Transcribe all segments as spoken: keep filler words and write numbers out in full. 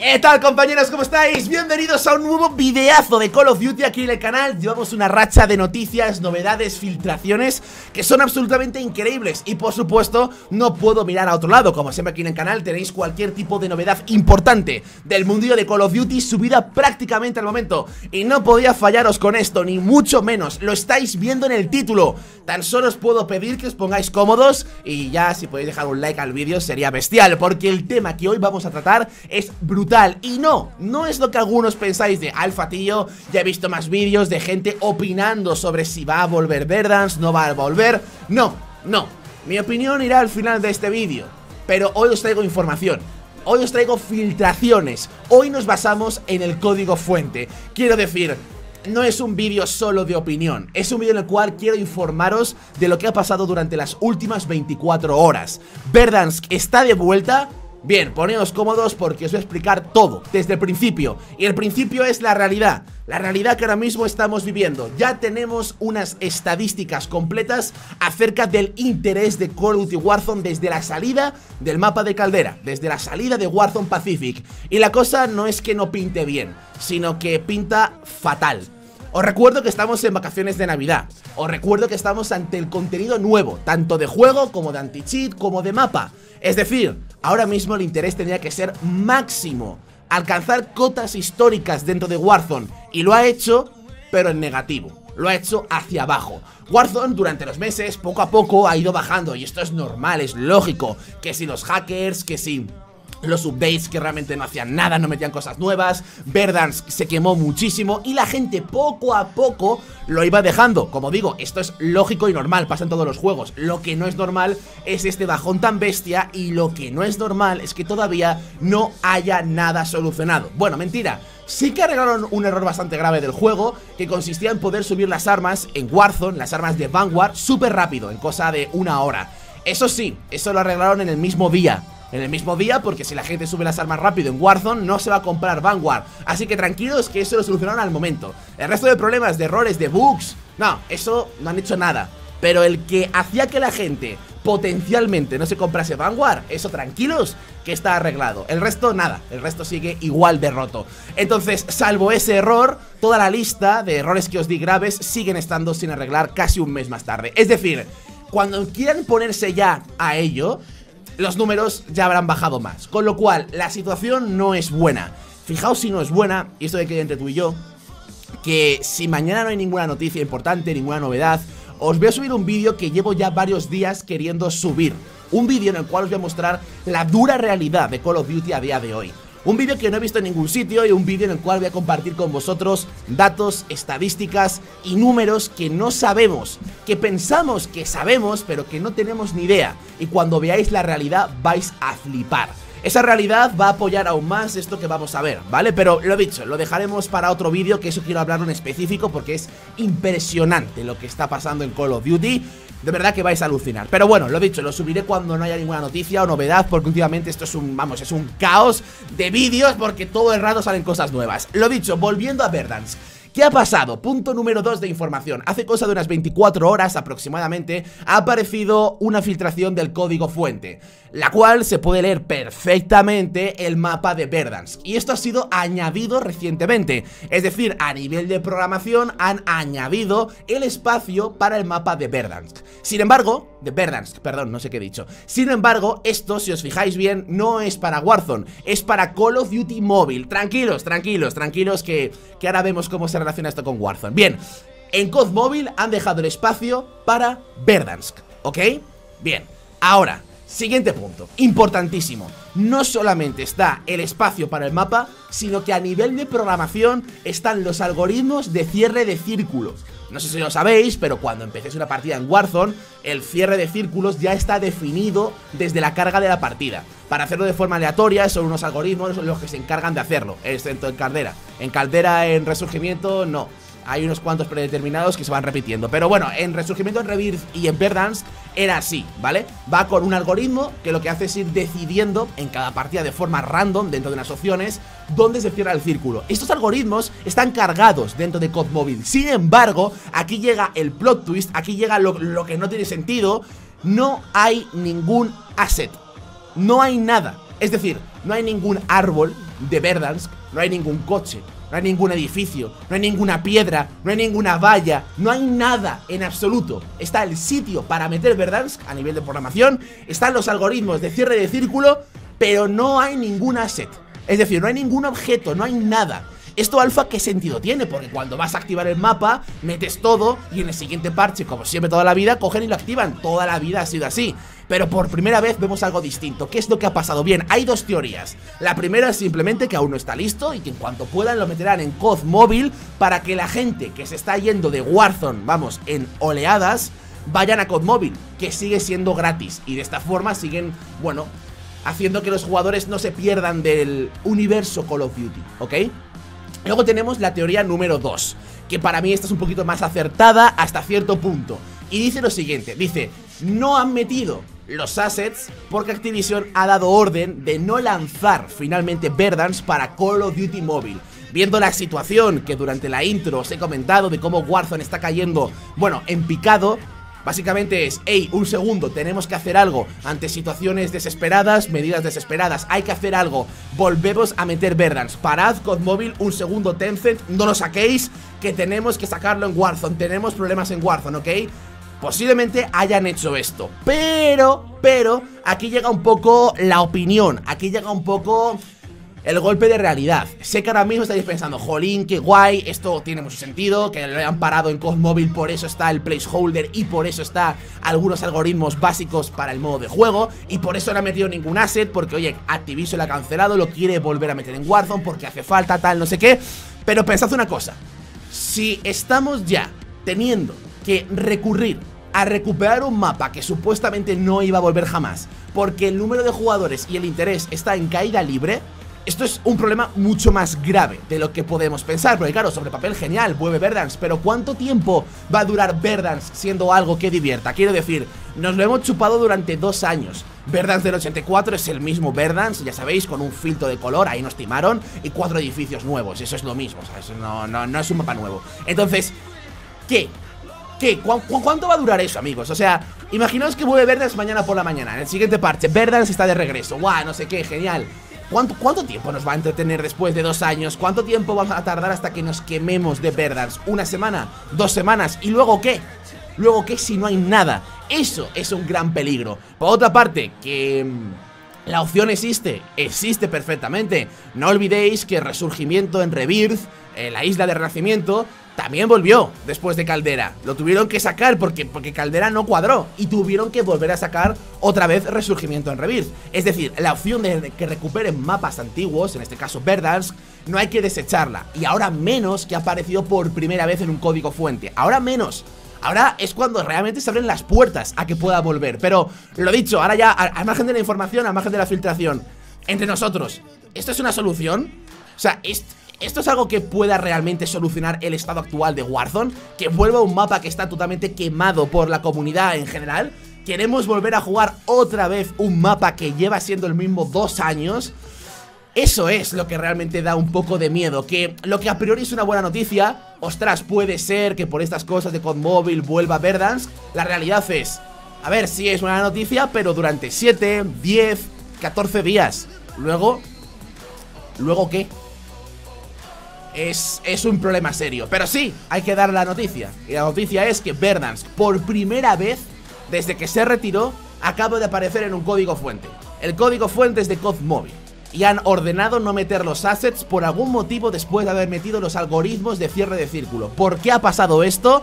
¿Qué tal, compañeros? ¿Cómo estáis? Bienvenidos a un nuevo videazo de Call of Duty aquí en el canal. Llevamos una racha de noticias, novedades, filtraciones que son absolutamente increíbles. Y por supuesto, no puedo mirar a otro lado. Como siempre aquí en el canal tenéis cualquier tipo de novedad importante del mundillo de Call of Duty subida prácticamente al momento. Y no podía fallaros con esto, ni mucho menos. Lo estáis viendo en el título. Tan solo os puedo pedir que os pongáis cómodos. Y ya, si podéis dejar un like al vídeo sería bestial, porque el tema que hoy vamos a tratar es brutal. Y no, no es lo que algunos pensáis de alfa, tío, ya he visto más vídeos de gente opinando sobre si va a volver Verdansk, no va a volver. No, no, mi opinión irá al final de este vídeo, pero hoy os traigo información, hoy os traigo filtraciones, hoy nos basamos en el código fuente. Quiero decir, no es un vídeo solo de opinión, es un vídeo en el cual quiero informaros de lo que ha pasado durante las últimas veinticuatro horas. Verdansk está de vuelta. Bien, poneos cómodos porque os voy a explicar todo, desde el principio. Y el principio es la realidad, la realidad que ahora mismo estamos viviendo. Ya tenemos unas estadísticas completas acerca del interés de Call of Duty Warzone desde la salida del mapa de Caldera, desde la salida de Warzone Pacific. Y la cosa no es que no pinte bien, sino que pinta fatal. Os recuerdo que estamos en vacaciones de Navidad. Os recuerdo que estamos ante el contenido nuevo, tanto de juego como de anti-cheat como de mapa. Es decir, ahora mismo el interés tendría que ser máximo, alcanzar cotas históricas dentro de Warzone. Y lo ha hecho, pero en negativo. Lo ha hecho hacia abajo. Warzone durante los meses, poco a poco, ha ido bajando. Y esto es normal, es lógico. Que si los hackers, que si los updates que realmente no hacían nada, no metían cosas nuevas. Verdansk se quemó muchísimo y la gente poco a poco lo iba dejando. Como digo, esto es lógico y normal, pasa en todos los juegos. Lo que no es normal es este bajón tan bestia, y lo que no es normal es que todavía no haya nada solucionado. Bueno, mentira, sí que arreglaron un error bastante grave del juego, que consistía en poder subir las armas en Warzone, las armas de Vanguard, súper rápido, en cosa de una hora. Eso sí, eso lo arreglaron en el mismo día. En el mismo día, porque si la gente sube las armas rápido en Warzone, no se va a comprar Vanguard. Así que tranquilos, que eso lo solucionaron al momento. El resto de problemas, de errores, de bugs, no, eso no han hecho nada. Pero el que hacía que la gente potencialmente no se comprase Vanguard, eso tranquilos, que está arreglado. El resto nada, el resto sigue igual de roto. Entonces, salvo ese error, toda la lista de errores que os di graves siguen estando sin arreglar casi un mes más tarde. Es decir, cuando quieran ponerse ya a ello, los números ya habrán bajado más. Con lo cual, la situación no es buena. Fijaos si no es buena, y esto de que entre tú y yo, que si mañana no hay ninguna noticia importante, ninguna novedad, os voy a subir un vídeo que llevo ya varios días queriendo subir. Un vídeo en el cual os voy a mostrar la dura realidad de Call of Duty a día de hoy. Un vídeo que no he visto en ningún sitio y un vídeo en el cual voy a compartir con vosotros datos, estadísticas y números que no sabemos, que pensamos que sabemos pero que no tenemos ni idea, y cuando veáis la realidad vais a flipar. Esa realidad va a apoyar aún más esto que vamos a ver, ¿vale? Pero lo dicho, lo dejaremos para otro vídeo, que eso quiero hablarlo en específico porque es impresionante lo que está pasando en Call of Duty. De verdad que vais a alucinar. Pero bueno, lo dicho, lo subiré cuando no haya ninguna noticia o novedad, porque últimamente esto es un, vamos, es un caos de vídeos, porque todo el rato salen cosas nuevas. Lo dicho, volviendo a Verdansk, ¿qué ha pasado? Punto número dos de información. Hace cosa de unas veinticuatro horas aproximadamente ha aparecido una filtración del código fuente, la cual se puede leer perfectamente el mapa de Verdansk. Y esto ha sido añadido recientemente. Es decir, a nivel de programación han añadido el espacio para el mapa de Verdansk. Sin embargo, de Verdansk, perdón, no sé qué he dicho. Sin embargo, esto, si os fijáis bien, no es para Warzone, es para Call of Duty Mobile. Tranquilos, tranquilos, tranquilos, que, que ahora vemos cómo se relaciona esto con Warzone. Bien, en C O D Mobile han dejado el espacio para Verdansk, ¿ok? Bien, ahora, siguiente punto, importantísimo. No solamente está el espacio para el mapa, sino que a nivel de programación están los algoritmos de cierre de círculos. No sé si lo sabéis, pero cuando empecéis una partida en Warzone, el cierre de círculos ya está definido desde la carga de la partida. Para hacerlo de forma aleatoria son unos algoritmos los que se encargan de hacerlo, excepto en Caldera. En Caldera, en Resurgimiento, no. Hay unos cuantos predeterminados que se van repitiendo. Pero bueno, en Resurgimiento, en Rebirth y en Verdansk era así, ¿vale? Va con un algoritmo que lo que hace es ir decidiendo en cada partida de forma random, dentro de unas opciones, dónde se cierra el círculo. Estos algoritmos están cargados dentro de C O D Mobile. Sin embargo, aquí llega el plot twist, aquí llega lo, lo que no tiene sentido. No hay ningún asset, no hay nada. Es decir, no hay ningún árbol de Verdansk no hay ningún coche, no hay ningún edificio, no hay ninguna piedra, no hay ninguna valla, no hay nada en absoluto. Está el sitio para meter Verdansk a nivel de programación, están los algoritmos de cierre de círculo, pero no hay ningún asset. Es decir, no hay ningún objeto, no hay nada. Esto alfa, ¿qué sentido tiene? Porque cuando vas a activar el mapa, metes todo y en el siguiente parche, como siempre toda la vida, cogen y lo activan. Toda la vida ha sido así. Pero por primera vez vemos algo distinto. ¿Qué es lo que ha pasado? Bien, hay dos teorías. La primera es simplemente que aún no está listo y que en cuanto puedan lo meterán en C O D Mobile para que la gente que se está yendo de Warzone, vamos, en oleadas, vayan a C O D Mobile, que sigue siendo gratis. Y de esta forma siguen, bueno, haciendo que los jugadores no se pierdan del universo Call of Duty, ¿ok? Luego tenemos la teoría número dos, que para mí esta es un poquito más acertada hasta cierto punto. Y dice lo siguiente, dice, no han metido los assets porque Activision ha dado orden de no lanzar finalmente Verdansk para Call of Duty Mobile. Viendo la situación que durante la intro os he comentado de cómo Warzone está cayendo, bueno, en picado, básicamente es, hey, un segundo, tenemos que hacer algo ante situaciones desesperadas, medidas desesperadas, hay que hacer algo, volvemos a meter Verdansk, parad C O D Mobile, un segundo Tencent, no lo saquéis, que tenemos que sacarlo en Warzone, tenemos problemas en Warzone, ¿ok? Posiblemente hayan hecho esto, pero, pero, aquí llega un poco la opinión, aquí llega un poco el golpe de realidad. Sé que ahora mismo estáis pensando, jolín, qué guay, esto tiene mucho sentido, que lo hayan parado en C O D Mobile, por eso está el placeholder y por eso está algunos algoritmos básicos para el modo de juego y por eso no ha metido ningún asset, porque oye, Activision lo ha cancelado, lo quiere volver a meter en Warzone porque hace falta, tal, no sé qué. Pero pensad una cosa, si estamos ya teniendo que recurrir a recuperar un mapa que supuestamente no iba a volver jamás, porque el número de jugadores y el interés está en caída libre, esto es un problema mucho más grave de lo que podemos pensar, porque claro, sobre papel genial, vuelve Verdansk, pero ¿cuánto tiempo va a durar Verdansk siendo algo que divierta? Quiero decir, nos lo hemos chupado durante dos años. Verdansk del ochenta y cuatro es el mismo Verdansk, ya sabéis, con un filtro de color, ahí nos timaron, y cuatro edificios nuevos, eso es lo mismo, o sea, eso no, no, no es un mapa nuevo. Entonces, ¿qué? ¿Qué? ¿Cu- cu- ¿Cuánto va a durar eso, amigos? O sea, imaginaos que vuelve Verdansk mañana por la mañana, en el siguiente parche, Verdansk está de regreso, guau, no sé qué, genial. ¿Cuánto, ¿Cuánto tiempo nos va a entretener después de dos años? ¿Cuánto tiempo vamos a tardar hasta que nos quememos de Verdansk? ¿Una semana? ¿Dos semanas? ¿Y luego qué? ¿Luego qué si no hay nada? Eso es un gran peligro. Por otra parte, que la opción existe, existe perfectamente. No olvidéis que Resurgimiento en Rebirth, en la isla de Renacimiento, también volvió después de Caldera. Lo tuvieron que sacar porque, porque Caldera no cuadró y tuvieron que volver a sacar otra vez Resurgimiento en Rebirth. Es decir, la opción de que recuperen mapas antiguos, en este caso Verdansk, no hay que desecharla. Y ahora menos que ha aparecido por primera vez en un código fuente. Ahora menos. Ahora es cuando realmente se abren las puertas a que pueda volver. Pero lo dicho, ahora ya al margen de la información, al margen de la filtración, entre nosotros, ¿esto es una solución? O sea, esto... ¿Esto es algo que pueda realmente solucionar el estado actual de Warzone? ¿Que vuelva un mapa que está totalmente quemado por la comunidad en general? ¿Queremos volver a jugar otra vez un mapa que lleva siendo el mismo dos años? Eso es lo que realmente da un poco de miedo. Que lo que a priori es una buena noticia, ostras, puede ser que por estas cosas de C O D Mobile vuelva Verdansk. La realidad es, a ver, sí es una noticia, pero durante siete, diez, catorce días. Luego, ¿luego qué? Es, es un problema serio, pero sí, hay que dar la noticia. Y la noticia es que Verdansk, por primera vez desde que se retiró, acaba de aparecer en un código fuente. El código fuente es de C O D Mobile y han ordenado no meter los assets por algún motivo después de haber metido los algoritmos de cierre de círculo. ¿Por qué ha pasado esto?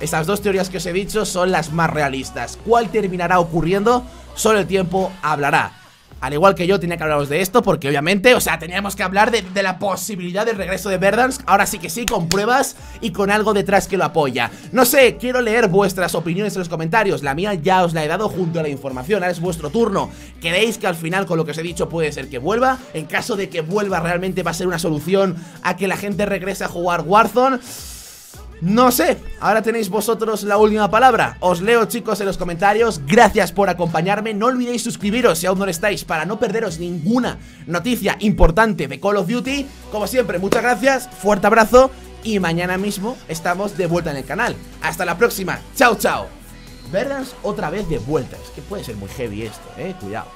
Estas dos teorías que os he dicho son las más realistas. ¿Cuál terminará ocurriendo? Solo el tiempo hablará. Al igual que yo tenía que hablaros de esto, porque obviamente, o sea, teníamos que hablar de, de la posibilidad del regreso de Verdansk. Ahora sí que sí, con pruebas y con algo detrás que lo apoya. No sé, quiero leer vuestras opiniones en los comentarios. La mía ya os la he dado junto a la información, ahora es vuestro turno. ¿Creéis que al final con lo que os he dicho puede ser que vuelva? En caso de que vuelva, ¿realmente va a ser una solución a que la gente regrese a jugar Warzone? No sé, ahora tenéis vosotros la última palabra. Os leo, chicos, en los comentarios. Gracias por acompañarme. No olvidéis suscribiros si aún no lo estáis para no perderos ninguna noticia importante de Call of Duty. Como siempre, muchas gracias, fuerte abrazo y mañana mismo estamos de vuelta en el canal. Hasta la próxima, chao, chao. Verdansk otra vez de vuelta, es que puede ser muy heavy esto, eh, cuidado.